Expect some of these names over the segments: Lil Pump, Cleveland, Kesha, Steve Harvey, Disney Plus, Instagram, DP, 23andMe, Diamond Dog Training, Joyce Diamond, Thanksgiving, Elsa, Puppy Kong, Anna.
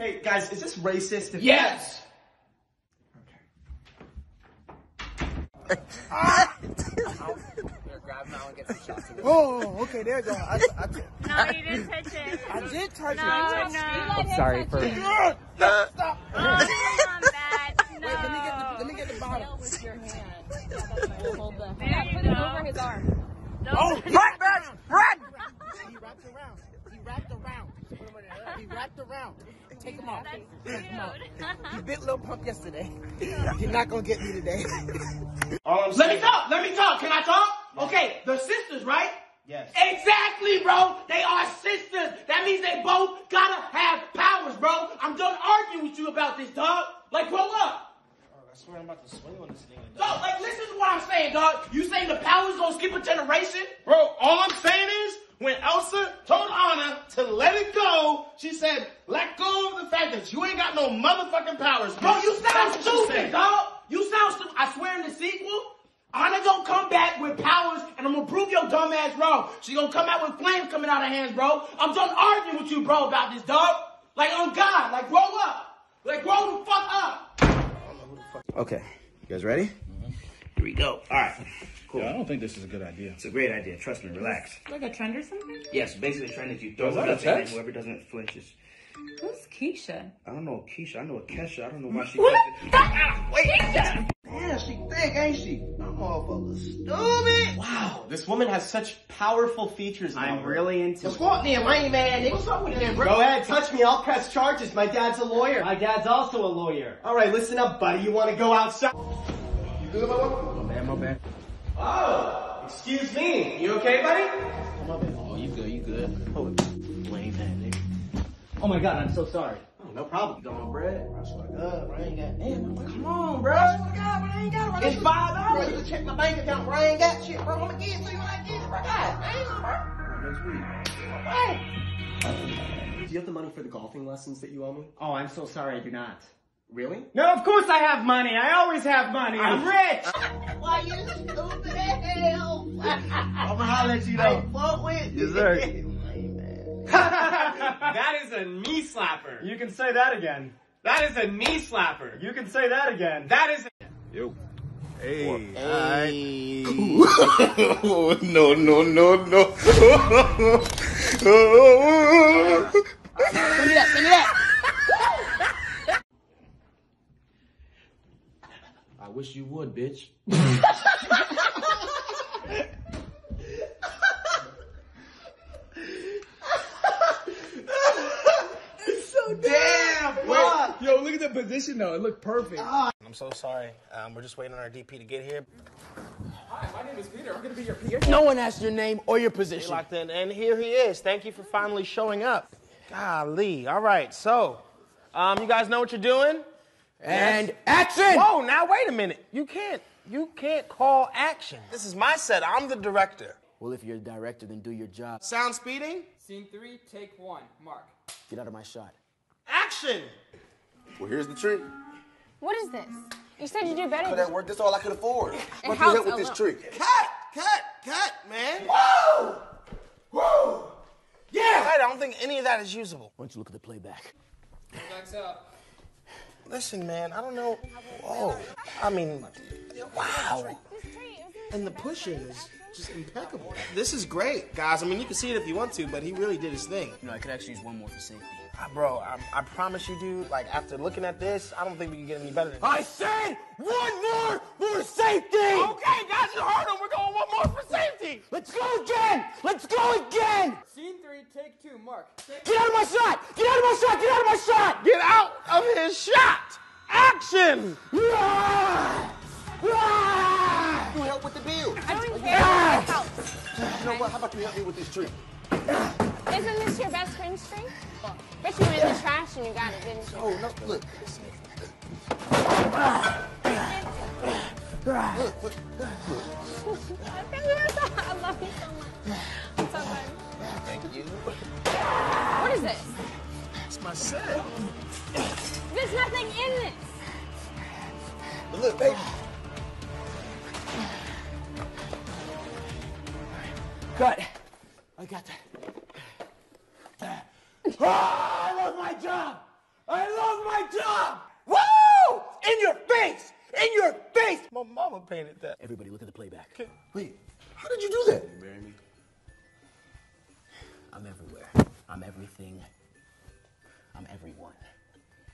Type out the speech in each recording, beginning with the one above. Hey, guys, is this racist? Yes! Okay. Ah! They're grabbing that one, get some shots. Oh, okay, there you go. No, you didn't touch it. I did touch it. I'm sorry for... Stop! Stop! Wait, let me get the bottle. With your hand. Hold the... There you go. Put it over his arm. Oh, right back! Right! He wrapped around. He wrapped around. Take him off. He bit Lil Pump yesterday. You're not gonna get me today. Let me talk. Can I talk? Okay, they're sisters, right? Yes. Exactly, bro. They are sisters. That means they both gotta have powers, bro. I'm done arguing with you about this, dog. Like, grow up. I swear I'm about to swing on this thing. Dog, like, listen to what I'm saying, dog. You saying the power's gonna skip a generation? Bro, all I'm saying is, when Elsa told Anna to let it go, she said, let go of the fact that you ain't got no motherfucking powers. Bro, you sound stupid, dog. You sound stupid. I swear in the sequel, Anna gonna come back with powers, and I'm gonna prove your dumb ass wrong. She gonna come out with flames coming out of her hands, bro. I'm done arguing with you, bro, about this, dog. Like, on God. Like, grow up. Like, grow the fuck up. Okay, you guys ready? Mm-hmm. Here we go. All right, cool. Yeah, I don't think this is a good idea. It's a great idea. Trust me, relax. Like a trend or something? Yes, basically a trend that you throw up and whoever doesn't flinch is... Who's Kesha? I don't know Kesha. I know a Kesha. I don't know why she... What the fuck? Wait. Kesha! Damn, she thick, ain't she? I'm motherfucker stupid. Wow, this woman has such powerful features. I'm really into it. Squat them, I ain't mad. What's up with them, bro? Go ahead, touch me. I'll press charges. My dad's a lawyer. My dad's also a lawyer. All right, listen up, buddy. You want to go outside? You good, bro? My bad. Oh, excuse me. You okay, buddy? Oh, you good. Oh, blame that nigga. Oh my God, I'm so sorry. No problem. You got my bread? I swear to God, bro, I ain't got damn. Come on, bro. I swear to God, bro, I ain't got it. It's $5. You can check my bank account, bro. I ain't got shit, bro. I'm gonna get it to you when I get it, bro. Hey, bro. Do you have the money for the golfing lessons that you owe me? Oh, I'm so sorry, I do not. Really? No, of course I have money. I always have money. I'm rich. Why, you stupid hell. I'ma holler at you, though. I fought with you. Yes, sir. That is a knee slapper. You can say that again. That is a knee slapper. You can say that again. That is a... Yo. Hey. Hey. Oh, no. Send me that. I wish you would, bitch. Damn, bro. Yo, look at the position though. It looked perfect. I'm so sorry. We're just waiting on our DP to get here. Hi, my name is Peter. I'm gonna be your PA. No one asked your name or your position. Stay locked in, and here he is. Thank you for finally showing up. Golly. All right. So, you guys know what you're doing? And action! Whoa! Now wait a minute. You can't call action. This is my set. I'm the director. Well, if you're the director, then do your job. Sound speeding? Scene 3, take 1. Mark. Get out of my shot. Action! Well, here's the trick. What is this? You said you do better. Could that work? That's all I could afford. What the hell with this trick? Cut, man. Whoa! Yeah! I don't think any of that is usable. Why don't you look at the playback? Back's up. Listen, man, I don't know. Whoa. I mean, wow. And the pushing is just impeccable. This is great, guys. I mean, you can see it if you want to, but he really did his thing. You know, I could actually use one more for safety. Bro, I promise you, dude, like, after looking at this, I don't think we can get any better than this. I said one more for safety! Okay, guys, you heard him. We're going one more for safety! Let's go again! Scene 3, take 2, Mark. Get out of my shot! Get out of his shot! Action! You help with the bill. I don't care. You know what? How about you help me with this trick? Isn't this your best cringe string? Bet you went in the trash and you got it, didn't you? Oh, no, look. I love you so much. It's so good. Thank you. What is this? It's my set. There's nothing in this. But look, baby. Cut. I got that. I love my job! I lost my job! Woo! In your face! In your face! My mama painted that. Everybody look at the playback. Okay. Wait, how did you do that? You marry me? I'm everywhere. I'm everything. I'm everyone.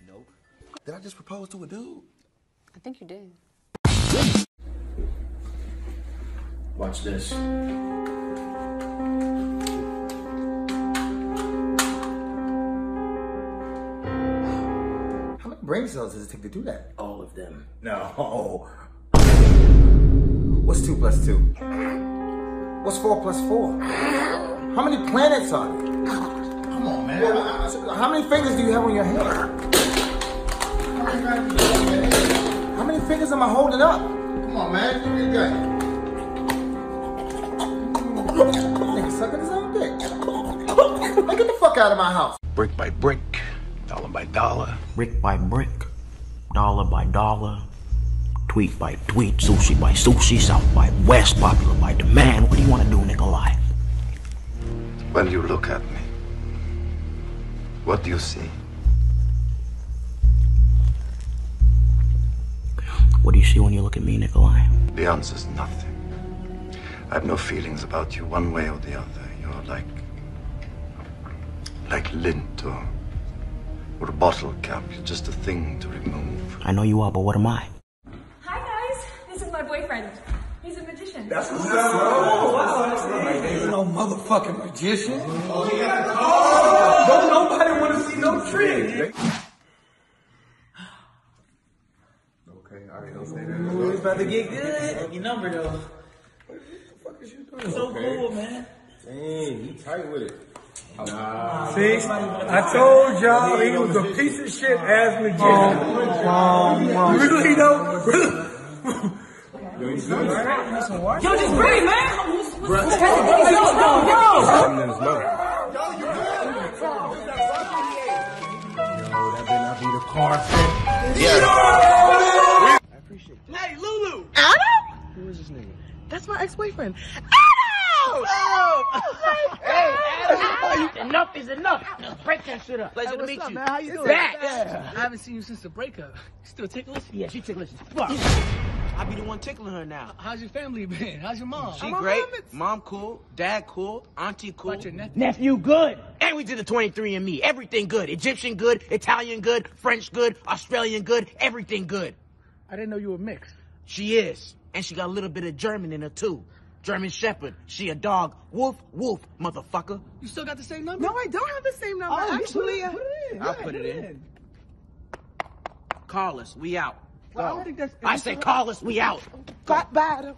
Nope. Did I just propose to a dude? I think you did. Watch this. How many brain cells does it take to do that? All of them. No. What's 2 plus 2? What's 4 plus 4? How many planets are there? Come on, man. How many fingers do you have on your hand? How many fingers am I holding up? Come on, man. You good. Nigga sucking his own dick. Like, get the fuck out of my house. Brick by brick, dollar by dollar. Brick by brick, dollar by dollar. Tweet by tweet, sushi by sushi, south by west, popular by demand. What do you want to do, Nikolai? When you look at me, what do you see? What do you see when you look at me, Nikolai? The answer's nothing. I have no feelings about you one way or the other. You're like lint or a bottle cap. You're just a thing to remove. I know you are, but what am I? Hi guys, this is my boyfriend. He's a magician. That's what's up, bro. Oh, wow. He's no motherfucking magician. Oh, yeah. Oh, don't nobody want to see no trick. Okay, all right, don't say that. Ooh, it's about to get good. Your number though. It's so cool, man. Dang, you tight with it. Nah. See, I told y'all he was a piece of shit ass magician. Really though? Yo, just breathe, man. That better not be the carpet. Yeah. I appreciate that. Hey, Lulu. Adam? Who is this nigga? That's my ex-boyfriend. Adam! Oh, hey, Adam! Enough is enough. Break that shit up. Pleasure to meet you. Man? How you doing? Back. Yeah. I haven't seen you since the breakup. Still ticklish? Yeah, she ticklish. Fuck. I be the one tickling her now. How's your family been? How's your mom? She great. Mom cool. Dad cool. Auntie cool. What's your nephew? Nephew good. And we did the 23andMe. Everything good. Egyptian good. Italian good. French good. Australian good. Everything good. I didn't know you were mixed. She is. And she got a little bit of German in her, too. German Shepherd. She a dog. Woof, woof, motherfucker. You still got the same number? No, I don't have the same number. Oh, actually, put it in. I'll put it in. Call us. We out. Well, I think that's I say call us. We out. Got bad.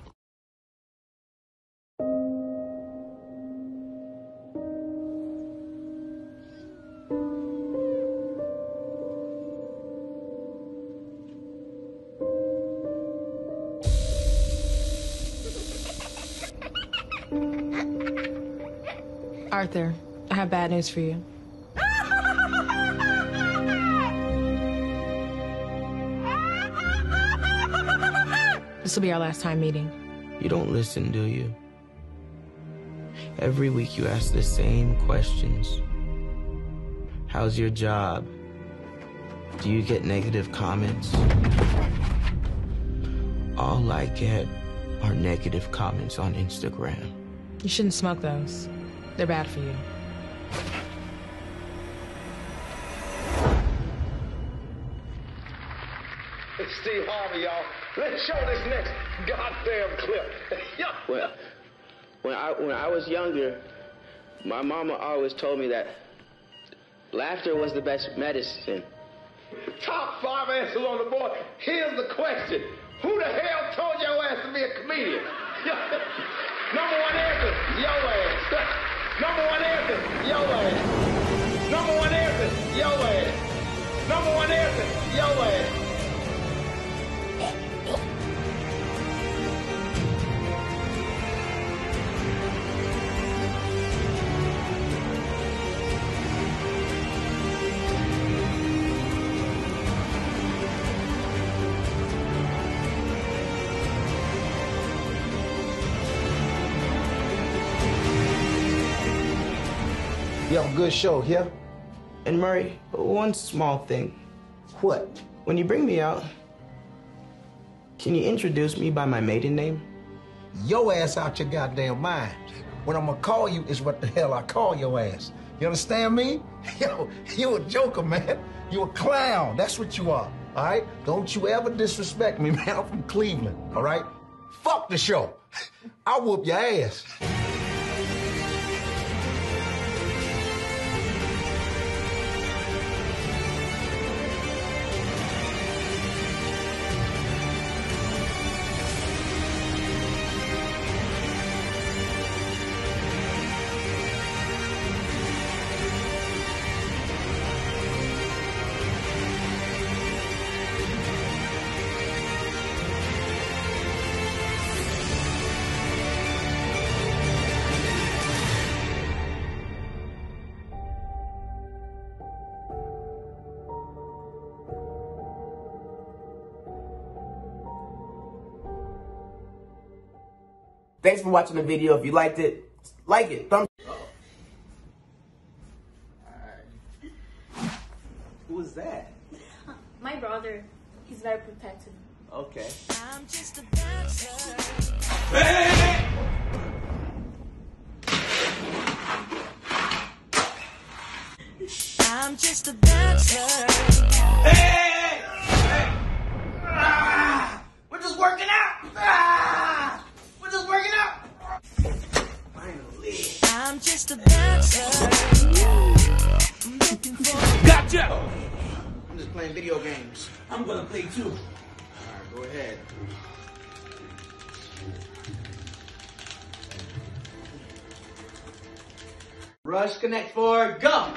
Arthur, I have bad news for you. This will be our last time meeting. You don't listen, do you? Every week you ask the same questions. How's your job? Do you get negative comments? All I get are negative comments on Instagram. You shouldn't smoke those. They're bad for you. It's Steve Harvey, y'all. Let's show this next goddamn clip. Yeah. Well, when I was younger, my mama always told me that laughter was the best medicine. Top 5 answers on the board. Here's the question. Who the hell told your ass to be a comedian? Number 1 answer, yo ass. Number 1 answer, yo ass. Number 1 answer, yo ass. Number 1 answer, yo ass. Yo, good show, yeah? And Murray, one small thing. What? When you bring me out, can you introduce me by my maiden name? Your ass out your goddamn mind. What I'm gonna call you is what the hell I call your ass. You understand me? Yo, you a joker, man. You a clown. That's what you are, all right? Don't you ever disrespect me, man. I'm from Cleveland, all right? Fuck the show. I'll whoop your ass. Thanks for watching the video. If you liked it, like it. Thumbs up. Alright. Who was that? My brother. He's very protective. Okay. I'm just a bachelor. Hey! I'm just a bachelor. Hey! Hey! Ah! We're just working out! Ah! I'm just a bachelor. Gotcha! I'm just playing video games. I'm gonna play too. Alright, go ahead. Rush, connect forward, go!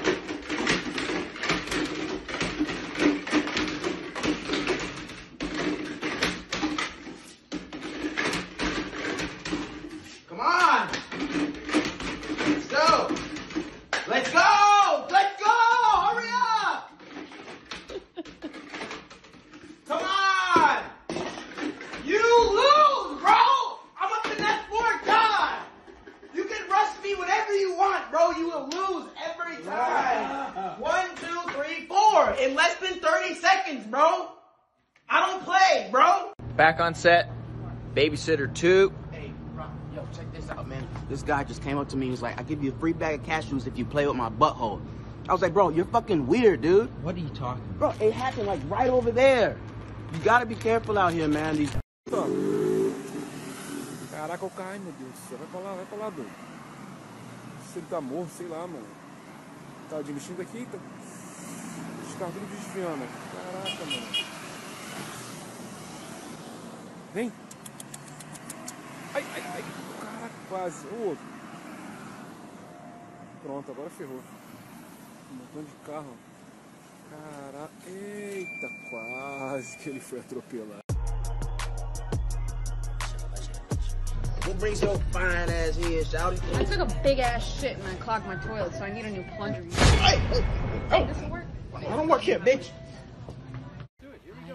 Back on set, babysitter 2. Hey, bro, yo, check this out, man. This guy just came up to me and was like, "I give you a free bag of cashews if you play with my butthole." I was like, "Bro, you're fucking weird, dude." What are you talking about? Bro, it happened like right over there. You gotta be careful out here, man. These. Caraca, eu caí, meu Deus. Vai pra lá, doido. Se ele tá morto, sei lá, mano. Tá dirigindo aqui, tá. Os carros tudo desviando. Caraca, mano. Vem! Ai, ai, ai! Caraca, quase! O outro! Pronto, agora ferrou! Um montão de carro! Caraca! Eita, quase que ele foi atropelado! What brings your fine ass here, Shouty? I took a big ass shit and I clogged my toilet, so I need a new plunger. Hey! Hey! Does it work? I don't work here, bitch!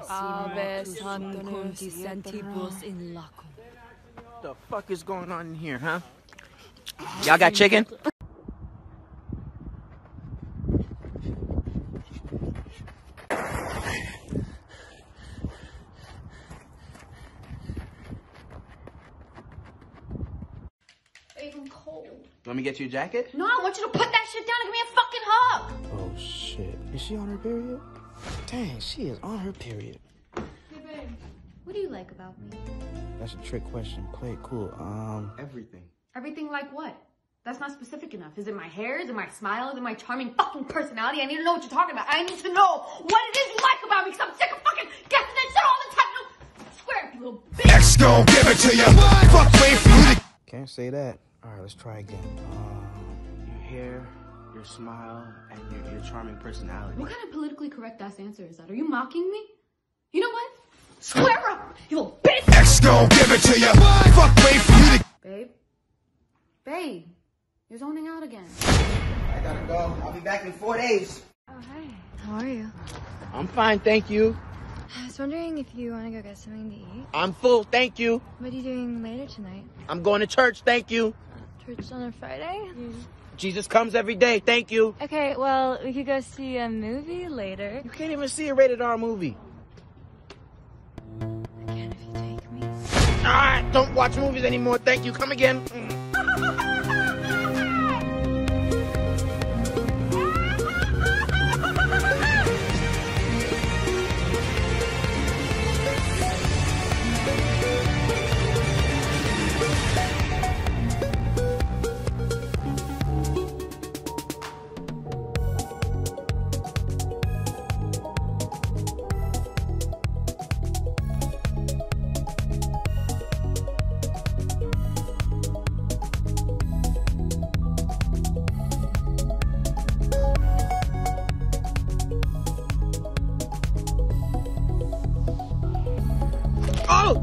What the fuck is going on in here, huh? Y'all got chicken? Even cold. Let me get you a jacket? No, I want you to put that shit down and give me a fucking hug! Oh shit. Is she on her period? Dang, she is on her period. Hey, babe. What do you like about me? That's a trick question. Play it cool. Everything. Everything like what? That's not specific enough. Is it my hair? Is it my smile? Is it my charming fucking personality? I need to know what you're talking about. I need to know what it is you like about me, because I'm sick of fucking guessing that shit all the time. No, square, you little bitch. X gon' give it to you. Fuck, wait for you to... Can't say that. All right, let's try again. Your hair... your smile, and your charming personality. What kind of politically correct ass answer is that? Are you mocking me? You know what? Square up, you little bitch! X gon' give it to you! Fuck, wait for you to... Babe? Babe, you're zoning out again. I gotta go. I'll be back in 4 days. Oh, hi. How are you? I'm fine, thank you. I was wondering if you want to go get something to eat. I'm full, thank you. What are you doing later tonight? I'm going to church, thank you. Church on a Friday? Mm-hmm. Jesus comes every day. Thank you. Okay, well, we could go see a movie later. You can't even see a rated R movie. Again, if you take me. Ah, don't watch movies anymore. Thank you. Come again.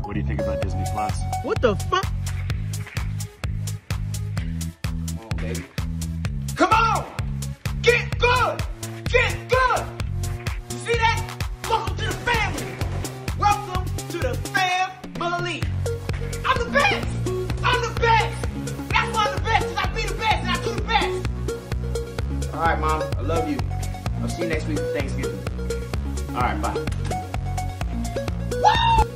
What do you think about Disney Plus? What the fuck? Come on, baby. Come on! Get good! Get good! You see that? Welcome to the family! Welcome to the family! I'm the best! I'm the best! That's why I'm the best, because I be the best and I do the best! Alright, Mom. I love you. I'll see you next week for Thanksgiving. Alright, bye. Woo!